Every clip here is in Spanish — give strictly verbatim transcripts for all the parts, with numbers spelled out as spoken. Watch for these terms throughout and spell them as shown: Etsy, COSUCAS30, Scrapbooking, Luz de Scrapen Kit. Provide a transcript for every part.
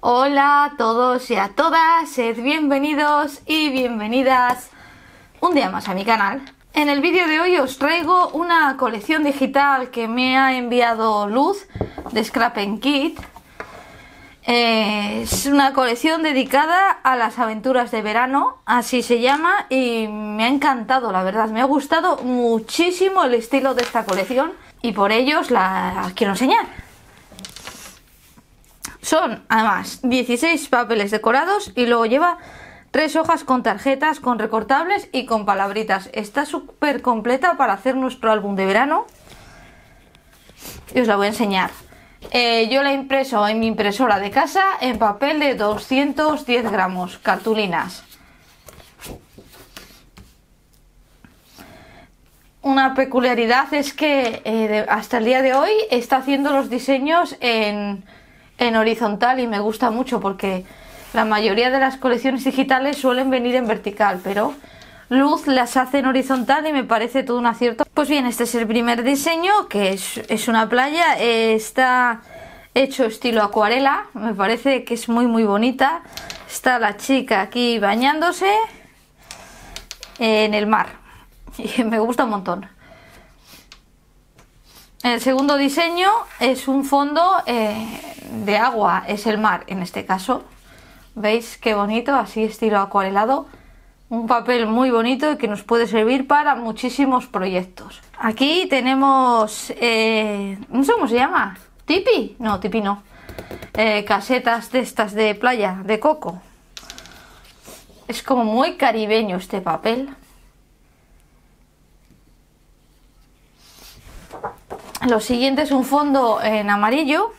Hola a todos y a todas, sed bienvenidos y bienvenidas un día más a mi canal. En el vídeo de hoy os traigo una colección digital que me ha enviado Luz de Scrapen Kit. Eh, es una colección dedicada a las aventuras de verano, así se llama, y me ha encantado, la verdad. Me ha gustado muchísimo el estilo de esta colección y por ello os la quiero enseñar. Son además dieciséis papeles decorados y luego lleva tres hojas con tarjetas, con recortables y con palabritas. Está súper completa para hacer nuestro álbum de verano y os la voy a enseñar. Eh, yo la he impreso en mi impresora de casa en papel de doscientos diez gramos, cartulinas. Una peculiaridad es que eh, de, hasta el día de hoy está haciendo los diseños en... en horizontal y me gusta mucho porque la mayoría de las colecciones digitales suelen venir en vertical, pero Luz las hace en horizontal y me parece todo un acierto. Pues bien, este es el primer diseño, que es, es una playa, eh, está hecho estilo acuarela, me parece que es muy muy bonita. Está la chica aquí bañándose en el mar y me gusta un montón. El segundo diseño es un fondo eh, de agua, es el mar en este caso. ¿Veis qué bonito? Así estilo acuarelado. Un papel muy bonito y que nos puede servir para muchísimos proyectos. Aquí tenemos, eh, no sé cómo se llama, tipi, no, tipi no, eh, casetas de estas de playa, de coco. Es como muy caribeño este papel. Lo siguiente es un fondo en amarillo.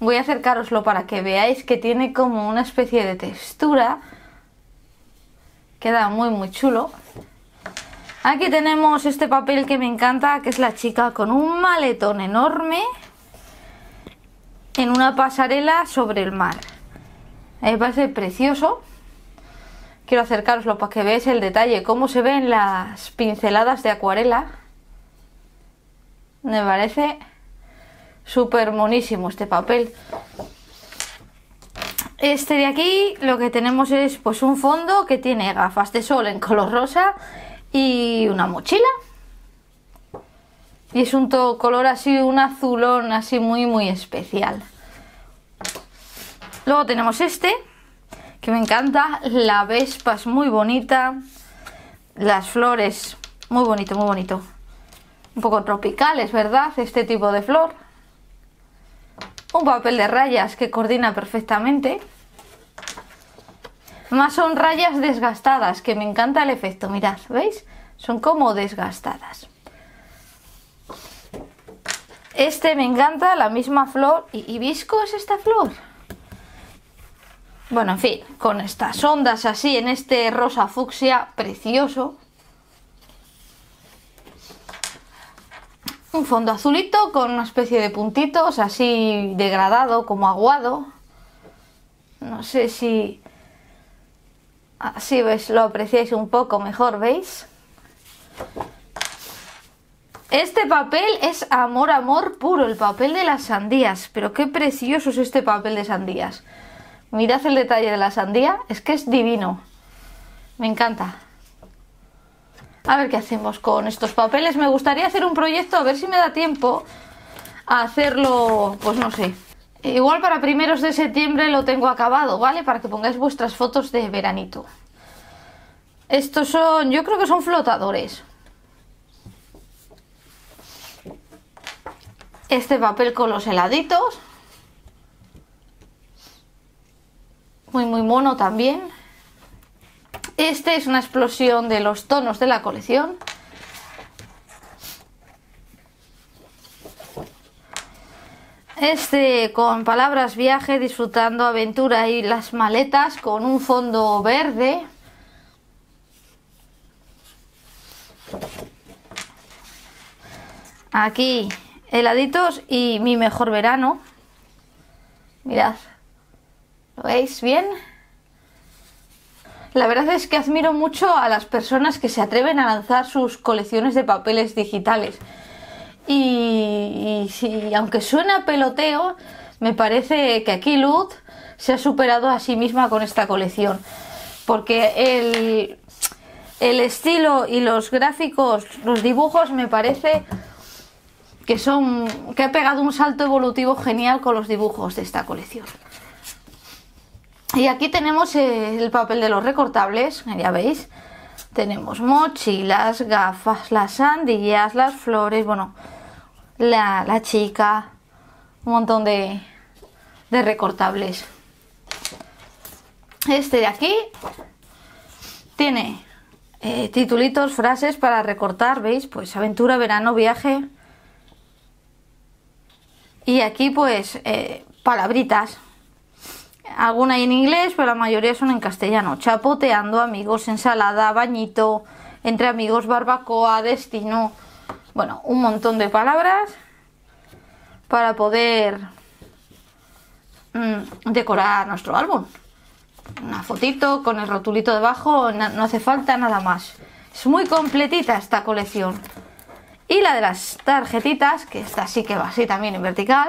Voy a acercaroslo para que veáis que tiene como una especie de textura. Queda muy muy chulo. Aquí tenemos este papel que me encanta, que es la chica con un maletón enorme en una pasarela sobre el mar. Me parece precioso. Quiero acercaroslo para que veáis el detalle, cómo se ven las pinceladas de acuarela. Me parece súper monísimo este papel. Este de aquí lo que tenemos es pues un fondo que tiene gafas de sol en color rosa y una mochila. Y es un todo color así, un azulón así muy muy especial. Luego tenemos este, que me encanta. La Vespa es muy bonita. Las flores, muy bonito, muy bonito. Un poco tropicales, ¿verdad? Este tipo de flor. Un papel de rayas que coordina perfectamente. Más son rayas desgastadas, que me encanta el efecto. Mirad, ¿veis? Son como desgastadas. Este me encanta, la misma flor. ¿Y hibisco es esta flor? Bueno, en fin, con estas ondas así, en este rosa fucsia precioso. Un fondo azulito con una especie de puntitos así degradado, como aguado. No sé si así ves, lo apreciáis un poco mejor, ¿veis? Este papel es amor, amor puro, el papel de las sandías. Pero qué precioso es este papel de sandías. Mirad el detalle de la sandía, es que es divino. Me encanta. A ver qué hacemos con estos papeles. Me gustaría hacer un proyecto, a ver si me da tiempo a hacerlo, pues no sé. Igual para primeros de septiembre lo tengo acabado, ¿vale? Para que pongáis vuestras fotos de veranito. Estos son, yo creo que son flotadores. Este papel con los heladitos. Muy, muy mono también. Este es una explosión de los tonos de la colección. Este con palabras viaje, disfrutando, aventura y las maletas con un fondo verde. Aquí heladitos y mi mejor verano. Mirad, ¿lo veis bien? La verdad es que admiro mucho a las personas que se atreven a lanzar sus colecciones de papeles digitales. Y, y, y aunque suena peloteo, me parece que aquí Luz se ha superado a sí misma con esta colección, porque el, el estilo y los gráficos, los dibujos, me parece que son que ha pegado un salto evolutivo genial con los dibujos de esta colección. Y aquí tenemos el papel de los recortables, ya veis, tenemos mochilas, gafas, las sandías, las flores, bueno, la, la chica, un montón de, de recortables. Este de aquí tiene eh, titulitos, frases para recortar, veis, pues aventura, verano, viaje. Y aquí pues eh, palabritas, alguna en inglés, pero la mayoría son en castellano. Chapoteando, amigos, ensalada, bañito, entre amigos, barbacoa, destino. Bueno, un montón de palabras para poder mmm, decorar nuestro álbum. Una fotito con el rotulito debajo, no, no hace falta nada más. Es muy completita esta colección. Y la de las tarjetitas, que esta sí que va así también en vertical,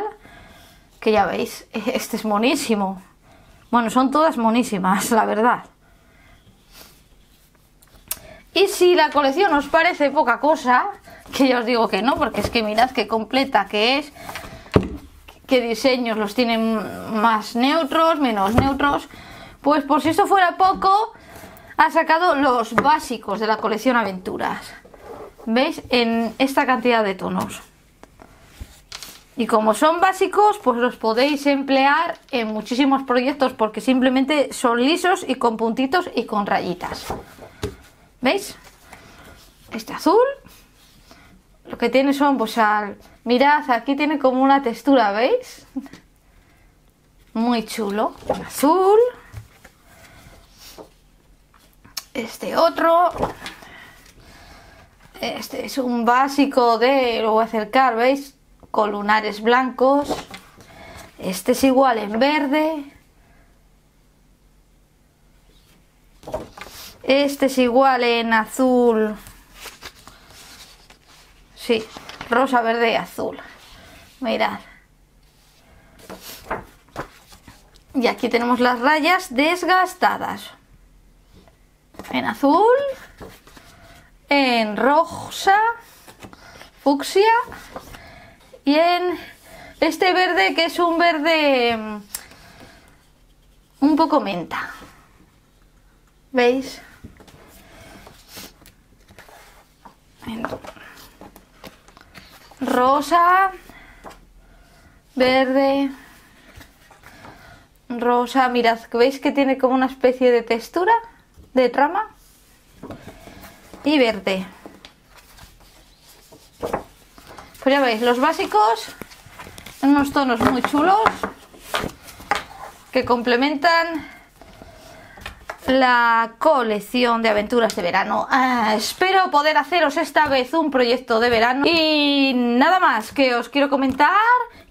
que ya veis, este es monísimo. Bueno, son todas monísimas, la verdad. Y si la colección os parece poca cosa, que ya os digo que no, porque es que mirad qué completa que es, qué diseños los tienen más neutros, menos neutros, pues por si esto fuera poco, ha sacado los básicos de la colección Aventuras. ¿Veis? En esta cantidad de tonos. Y como son básicos, pues los podéis emplear en muchísimos proyectos, porque simplemente son lisos y con puntitos y con rayitas. ¿Veis? Este azul, lo que tiene son, pues al... mirad, aquí tiene como una textura, ¿veis? Muy chulo, azul. Este otro, este es un básico de... lo voy a acercar, ¿veis? Con lunares blancos. Este es igual en verde. Este es igual en azul. Sí, rosa, verde y azul. Mirad. Y aquí tenemos las rayas desgastadas. En azul. En rosa. Fucsia. Y en este verde, que es un verde un poco menta. ¿Veis? Rosa, verde, rosa. Mirad, ¿veis que tiene como una especie de textura, de trama? Y verde. Pues ya veis, los básicos, unos tonos muy chulos que complementan la colección de Aventuras de verano. Ah, espero poder haceros esta vez un proyecto de verano. Y nada más, que os quiero comentar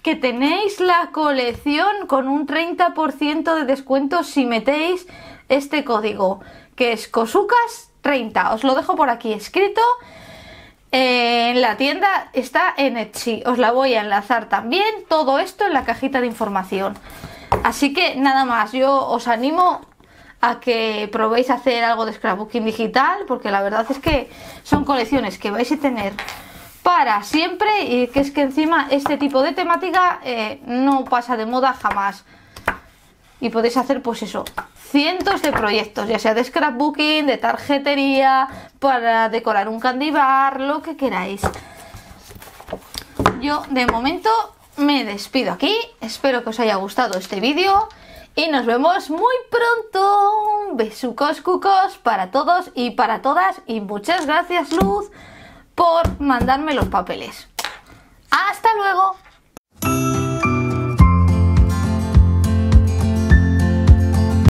que tenéis la colección con un treinta por ciento de descuento si metéis este código, que es COSUCAS treinta. Os lo dejo por aquí escrito. En la tienda está en Etsy, os la voy a enlazar también, todo esto en la cajita de información. Así que nada más, yo os animo a que probéis a hacer algo de scrapbooking digital, porque la verdad es que son colecciones que vais a tener para siempre, y que es que encima este tipo de temática eh, no pasa de moda jamás. Y podéis hacer pues eso, cientos de proyectos, ya sea de scrapbooking, de tarjetería, para decorar un candy bar, lo que queráis. Yo de momento me despido aquí, espero que os haya gustado este vídeo y nos vemos muy pronto. Besucos, cucos para todos y para todas, y muchas gracias Luz por mandarme los papeles. ¡Hasta luego!